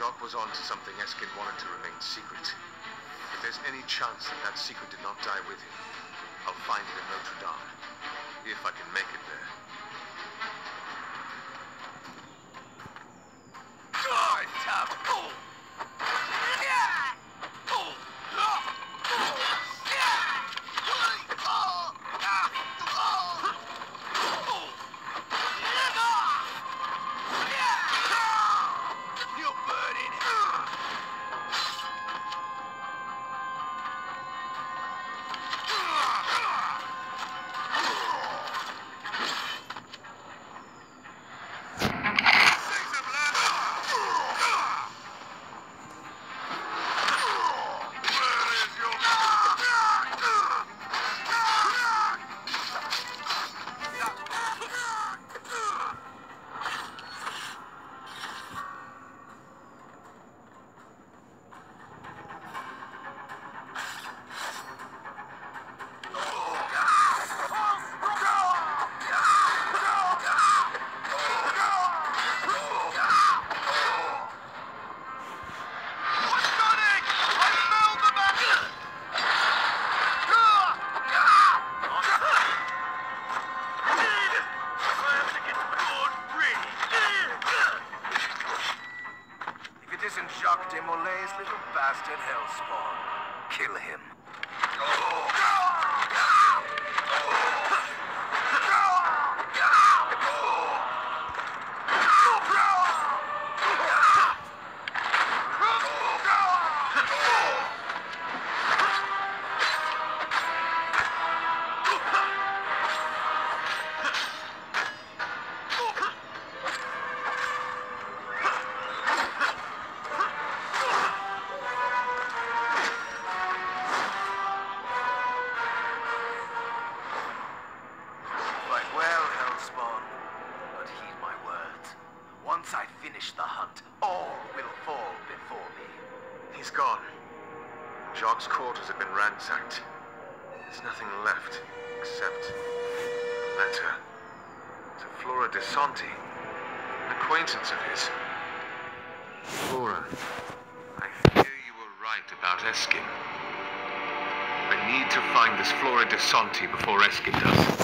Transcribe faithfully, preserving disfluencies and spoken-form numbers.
Jacques was on to something Eskin wanted to remain secret. If there's any chance that that secret did not die with him, I'll find it in Notre Dame, if I can make it there. Jacques de Mollay's little bastard hellspawn. Kill him. Oh. Once I finish the hunt, all will fall before me. He's gone. Jacques' quarters have been ransacked. There's nothing left except a letter to Flora DeSonti, an acquaintance of his. Flora, I fear you were right about Eskin. I need to find this Flora DeSonti before Eskin does.